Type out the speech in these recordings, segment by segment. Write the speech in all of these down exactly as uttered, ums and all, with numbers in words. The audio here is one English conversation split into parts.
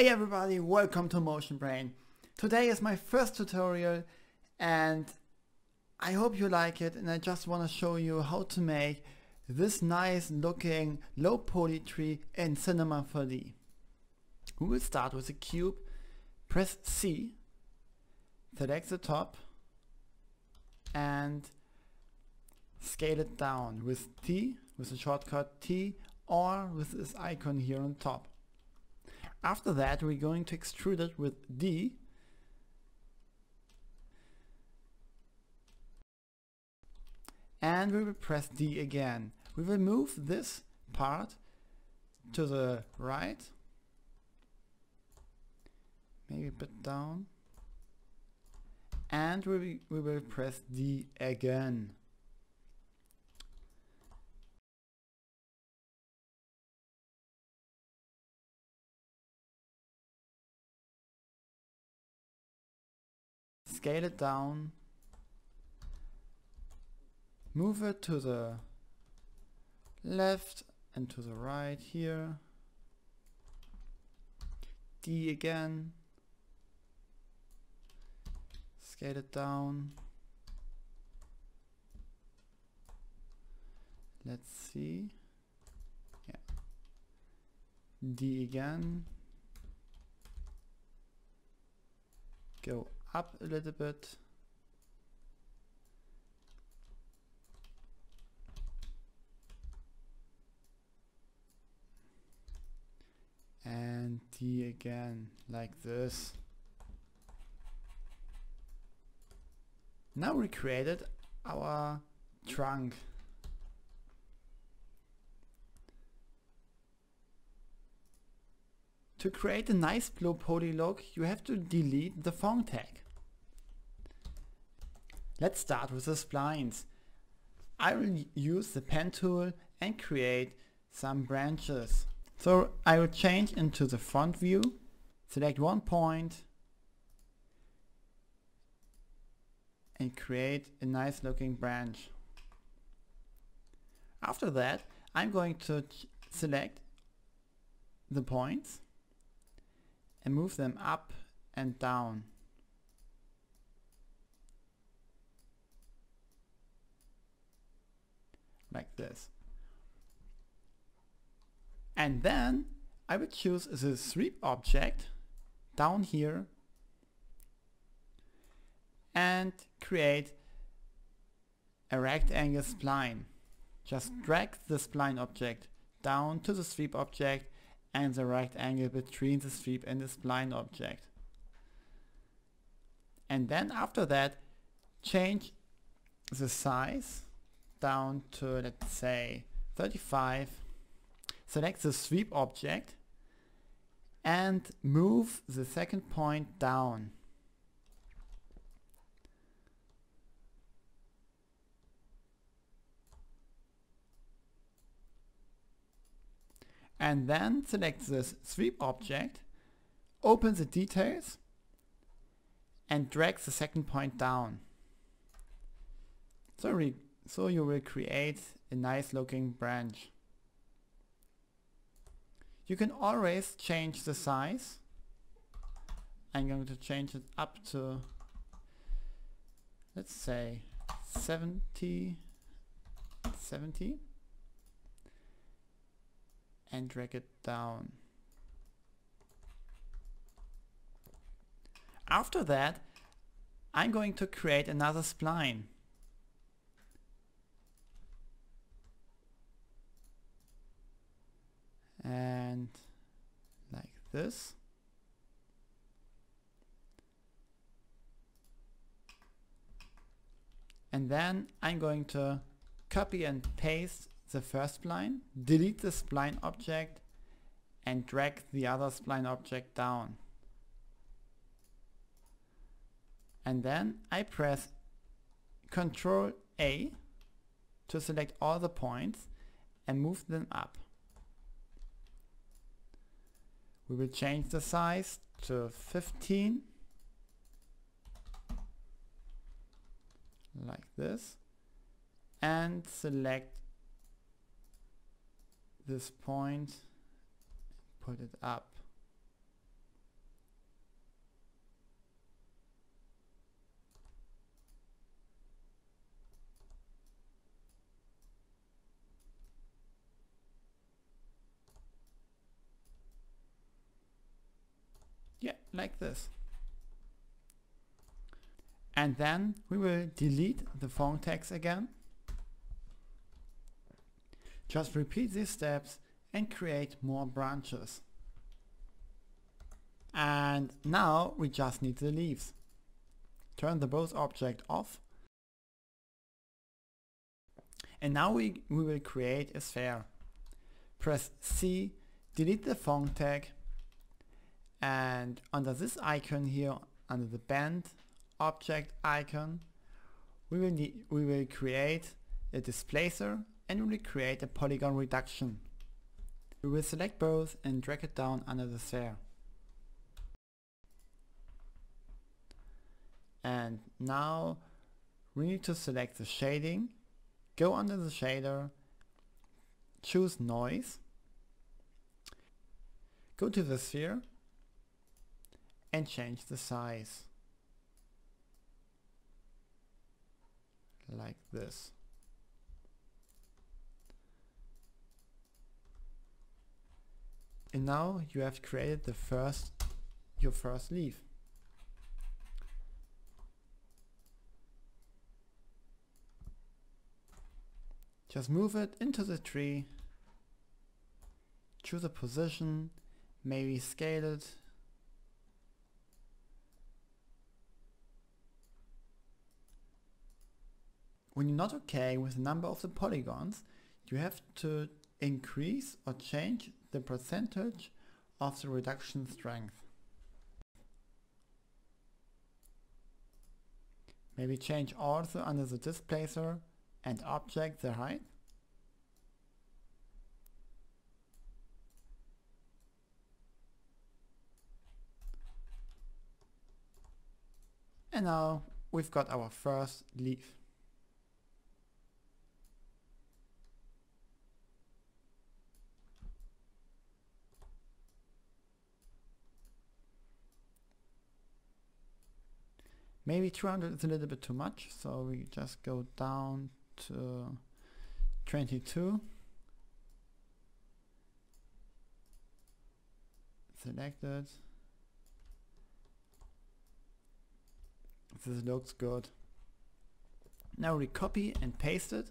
Hey everybody, welcome to Motion Brain. Today is my first tutorial and I hope you like it, and I just want to show you how to make this nice looking low poly tree in Cinema four D. We will start with a cube, press C, select the top and scale it down with T, with the shortcut T, or with this icon here on top. After that, we're going to extrude it with D. And we will press D again. We will move this part to the right. Maybe a bit down. And we will press D again. Scale it down, move it to the left and to the right here, D again, scale it down, let's see, yeah, D again, go up a little bit, and D again, like this. Now we created our trunk. To create a nice low poly look, you have to delete the font tag. Let's start with the splines. I will use the pen tool and create some branches. So I will change into the front view, select one point and create a nice looking branch. After that, I'm going to select the points and move them up and down. Like this. And then I will choose the sweep object down here and create a rectangle spline. Just drag the spline object down to the sweep object and the right angle between the sweep and the spline object. And then after that, change the size down to, let's say, thirty-five. Select the sweep object and move the second point down. And then select this sweep object, open the details and drag the second point down. So, re so you will create a nice looking branch. You can always change the size. I'm going to change it up to, let's say, seventy, seventy. And drag it down. After that, I'm going to create another spline. And like this. And then I'm going to copy and paste the first spline, delete the spline object and drag the other spline object down. And then I press Ctrl A to select all the points and move them up. We will change the size to fifteen, like this, and select this point, put it up. like this. And then we will delete the phone text again. Just repeat these steps and create more branches. And now we just need the leaves. Turn the both object off. And now we, we will create a sphere. Press C, delete the font tag, and under this icon here, under the bend object icon, we will, we will create a displacer and we will create a polygon reduction. We will select both and drag it down under the sphere. And now we need to select the shading, go under the shader, choose noise, go to the sphere and change the size, like this. And now you have created the first, your first leaf. Just move it into the tree, choose a position, maybe scale it, when you're not okay with the number of the polygons, you have to increase or change the percentage of the reduction strength. Maybe change also under the displacer and object the height. And now we've got our first leaf. Maybe two hundred is a little bit too much, so we just go down to twenty-two, selected. This looks good. Now we copy and paste it,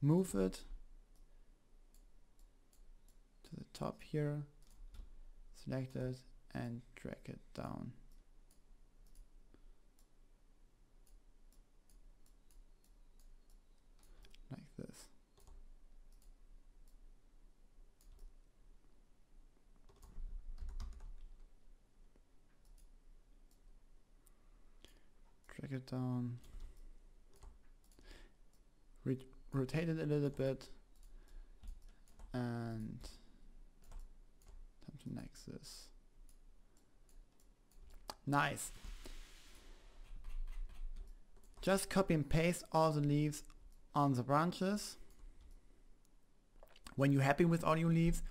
move it to the top here, select it and drag it down. This. Drag it down, Re rotate it a little bit, and something like this. Nice. Just copy and paste all the leaves on the branches. When you're happy with all your leaves,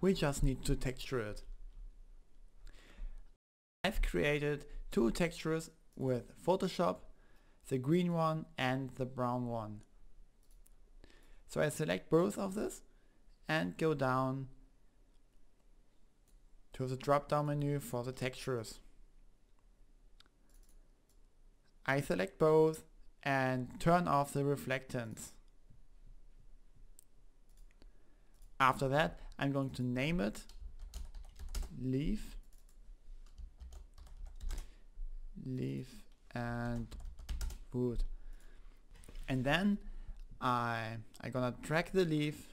we just need to texture it. I've created two textures with Photoshop, the green one and the brown one. So I select both of this and go down to the drop-down menu for the textures. I select both and turn off the reflectance. After that, I'm going to name it leaf, leaf and wood. And then I, I'm gonna drag the leaf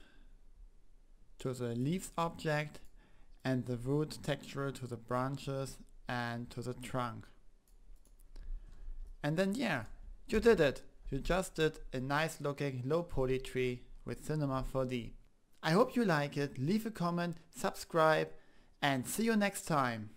to the leaves object and the wood texture to the branches and to the trunk. And then yeah, you did it! You just did a nice looking low poly tree with Cinema four D. I hope you like it, leave a comment, subscribe and see you next time!